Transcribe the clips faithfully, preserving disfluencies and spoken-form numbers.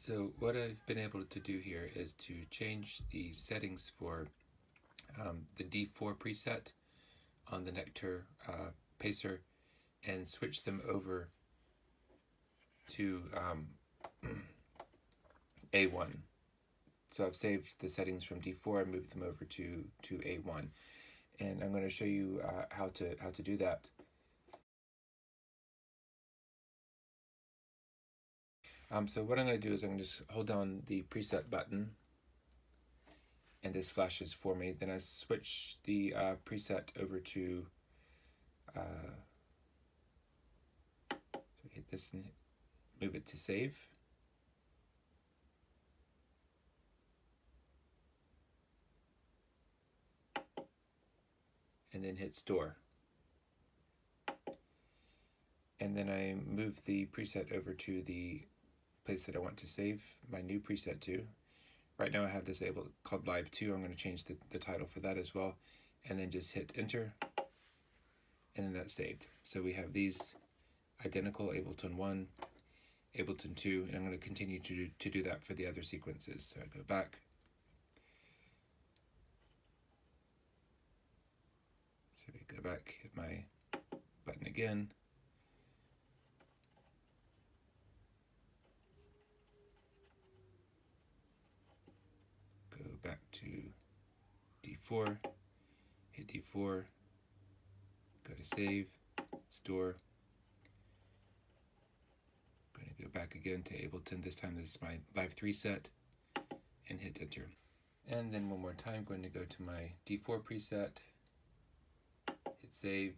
So what I've been able to do here is to change the settings for um, the D four preset on the Nektar uh, Pacer and switch them over to um, A one. So I've saved the settings from D four and moved them over to, to A one. And I'm going to show you uh, how to how to do that. Um, so what I'm going to do is I'm going to just hold down the preset button, and this flashes for me. Then I switch the uh, preset over to, uh, so hit this and move it to save. And then hit store. And then I move the preset over to the place that I want to save my new preset to. Right now I have this Ableton called Live two. I'm going to change the, the title for that as well. And then just hit enter. And then that's saved. So we have these identical Ableton one, Ableton two, and I'm going to continue to do, to do that for the other sequences. So I go back. So we go back, hit my button again. Back to D four, hit D four, go to save, store. I'm going to go back again to Ableton. This time this is my Live three set, and hit enter. And then one more time, I'm going to go to my D four preset, hit save,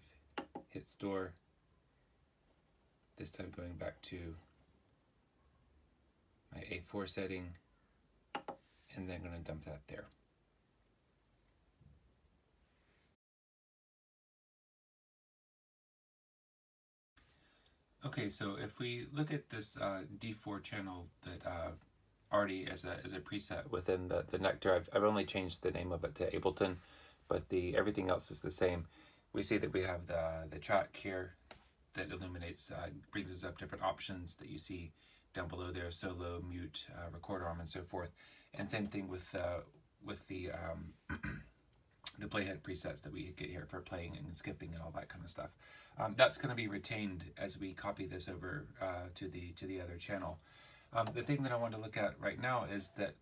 hit store. This time going back to my A four setting, and then I'm going to dump that there. Okay, so if we look at this uh, D four channel that uh, already as a, as a preset within the, the Nektar, I've, I've only changed the name of it to Ableton, but the everything else is the same. We see that we have the, the track here that illuminates, uh, brings us up different options that you see down below there, solo, mute, uh, record arm, and so forth. And same thing with uh, with the um, the playhead presets that we get here for playing and skipping and all that kind of stuff. Um, that's going to be retained as we copy this over uh, to the to the other channel. Um, the thing that I want to look at right now is that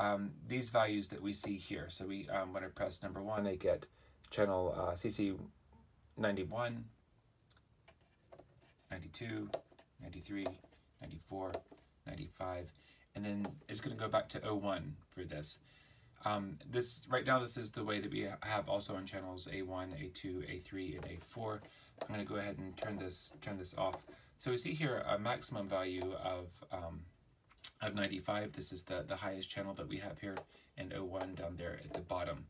um, these values that we see here. So we um, when I press number one, I get channel uh, C C ninety-one, ninety-two, ninety-three, ninety-four, ninety-five, and then it's going to go back to O one for this. Um, this right now, this is the way that we have also on channels A one, A two, A three, and A four. I'm going to go ahead and turn this turn this off. So we see here a maximum value of um, of ninety-five. This is the the highest channel that we have here, and O one down there at the bottom.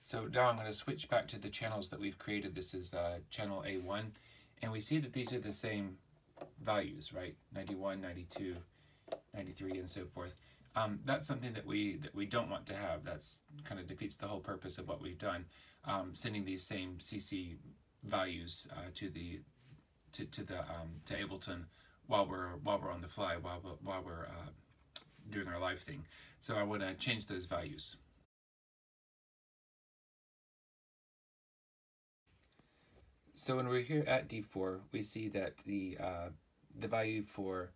So now I'm going to switch back to the channels that we've created. This is uh, channel A one, and we see that these are the same values, right? ninety-one, ninety-two, ninety-three, and so forth. Um, that's something that we that we don't want to have. That's kind of defeats the whole purpose of what we've done, um, sending these same C C values uh, to the to, to the um, to Ableton while we're while we're on the fly, while while we're uh, doing our live thing. So I want to change those values. So when we're here at D four, we see that the uh, the value for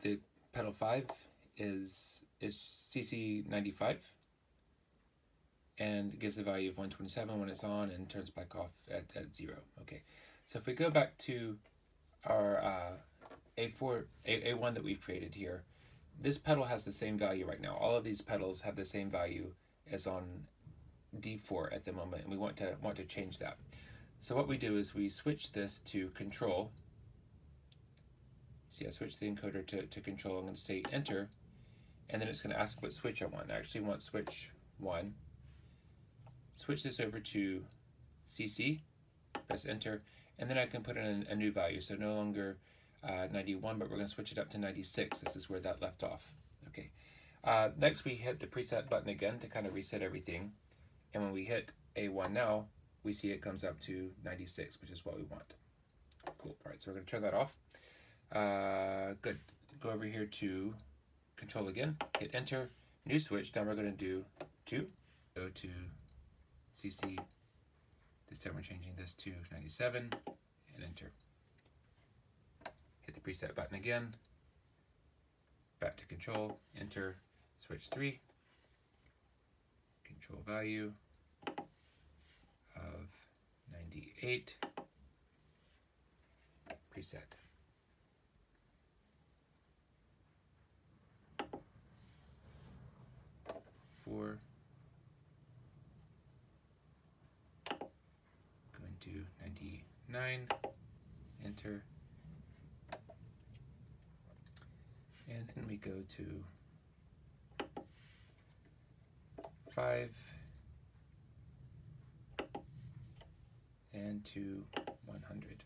the pedal five is is C C ninety-five, and it gives the value of one twenty-seven when it's on and turns back off at, at zero. Okay, so if we go back to our uh, A four, A one that we've created here, this pedal has the same value right now. All of these pedals have the same value as on D four at the moment, and we want to want to change that. So what we do is we switch this to control. See, I switch the encoder to, to control. I'm going to say enter, and then it's going to ask what switch I want. I actually want switch one. Switch this over to C C, press enter, and then I can put in a new value. So no longer uh, ninety-one, but we're going to switch it up to ninety-six. This is where that left off. Okay. Uh, next, we hit the preset button again to kind of reset everything. And when we hit A one now, we see it comes up to ninety-six, which is what we want. Cool. All right, so we're going to turn that off. Uh, good. Go over here to Control again, hit enter, new switch. Now we're going to do two. Go to C C. This time we're changing this to ninety-seven and enter. Hit the preset button again. Back to control, enter, switch three. Control value of ninety-eight. Preset. Four. Going to ninety-nine. Enter. And then we go to five and to one hundred.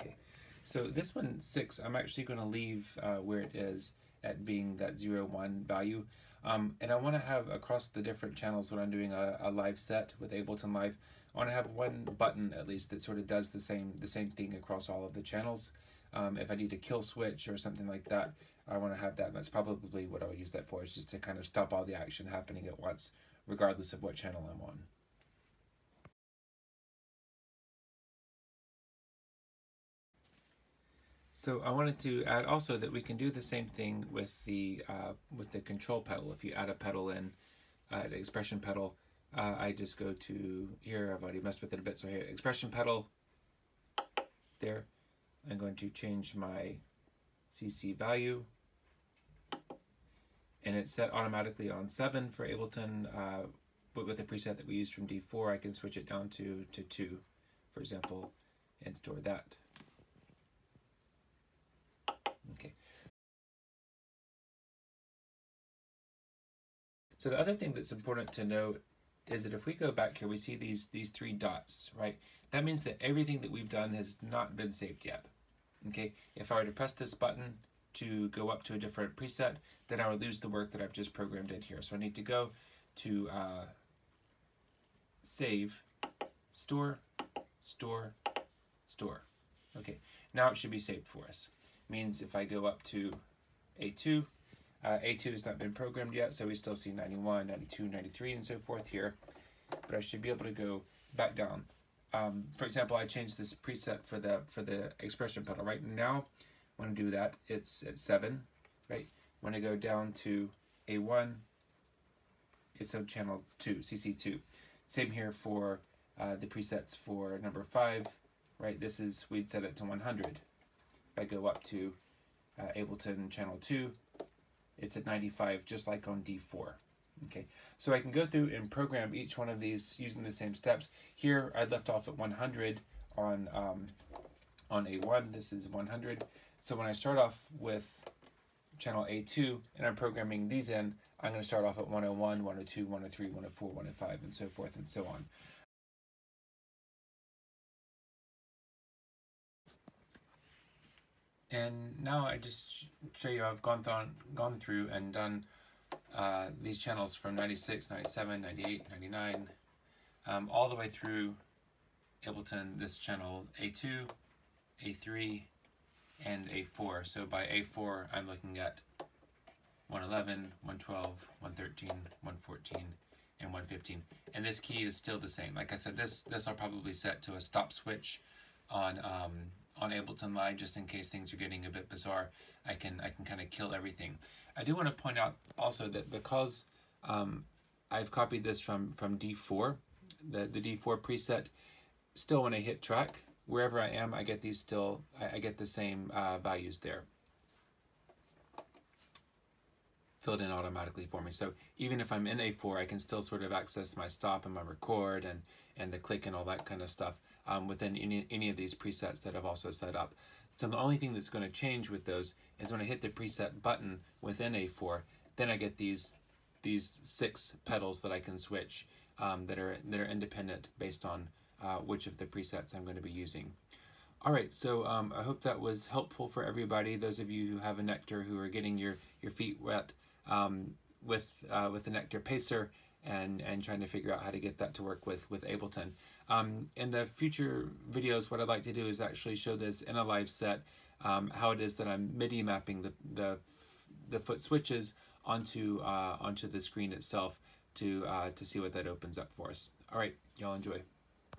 Okay, so this one, six, I'm actually going to leave uh, where it is at being that zero, one value. Um, and I want to have across the different channels when I'm doing a, a live set with Ableton Live, I want to have one button at least that sort of does the same, the same thing across all of the channels. Um, if I need a kill switch or something like that, I want to have that, and that's probably what I would use that for, is just to kind of stop all the action happening at once, regardless of what channel I'm on. So I wanted to add also that we can do the same thing with the uh, with the control pedal. If you add a pedal in, uh, an expression pedal, uh, I just go to here. I've already messed with it a bit, so here, expression pedal. There, I'm going to change my C C value, and it's set automatically on seven for Ableton, uh, but with the preset that we used from D four, I can switch it down to, to two, for example, and store that. Okay. So the other thing that's important to note is that if we go back here, we see these, these three dots, right? That means that everything that we've done has not been saved yet. Okay, if I were to press this button to go up to a different preset, then I would lose the work that I've just programmed in here. So I need to go to uh, save, store, store, store. Okay, now it should be saved for us. Means if I go up to A two, uh, A two has not been programmed yet, so we still see ninety-one, ninety-two, ninety-three, and so forth here. But I should be able to go back down. Um, for example, I changed this preset for the for the expression pedal. Right now, when I do that, it's at seven, right? When I go down to A one, it's on channel two, C C two. Same here for uh, the presets for number five, right? This is, we'd set it to one hundred. If I go up to uh, Ableton channel two, it's at ninety-five, just like on D four. Okay, so I can go through and program each one of these using the same steps. Here, I left off at one hundred on um, on A one. This is one hundred. So when I start off with channel A two and I'm programming these in, I'm going to start off at one oh one, one oh two, one oh three, one oh four, one oh five, and so forth and so on. And now I just show you I've gone, th gone through and done Uh, these channels from ninety-six, ninety-seven, ninety-eight, ninety-nine, um, all the way through Ableton, this channel A two, A three, and A four. So by A four, I'm looking at one eleven, one twelve, one thirteen, one fourteen, and one fifteen. And this key is still the same. Like I said, this this I'll probably set to a stop switch on um, on Ableton Live, just in case things are getting a bit bizarre. I can I can kind of kill everything. I do want to point out also that because um, I've copied this from, from D four, the, the D four preset, still when I hit track, wherever I am, I get these still, I, I get the same uh, values there. Filled in automatically for me. So even if I'm in A four, I can still sort of access my stop and my record and, and the click and all that kind of stuff um, within any, any of these presets that I've also set up. So the only thing that's going to change with those is when I hit the preset button within A four, then I get these these six pedals that I can switch um, that are that are independent based on uh, which of the presets I'm going to be using. All right, so um, I hope that was helpful for everybody. Those of you who have a Nektar, who are getting your your feet wet um, with uh, with the Nektar Pacer and and trying to figure out how to get that to work with with Ableton. Um, in the future videos, what I'd like to do is actually show this in a live set, um, how it is that I'm MIDI mapping the, the the foot switches onto uh, onto the screen itself to uh, to see what that opens up for us. All right, y'all enjoy.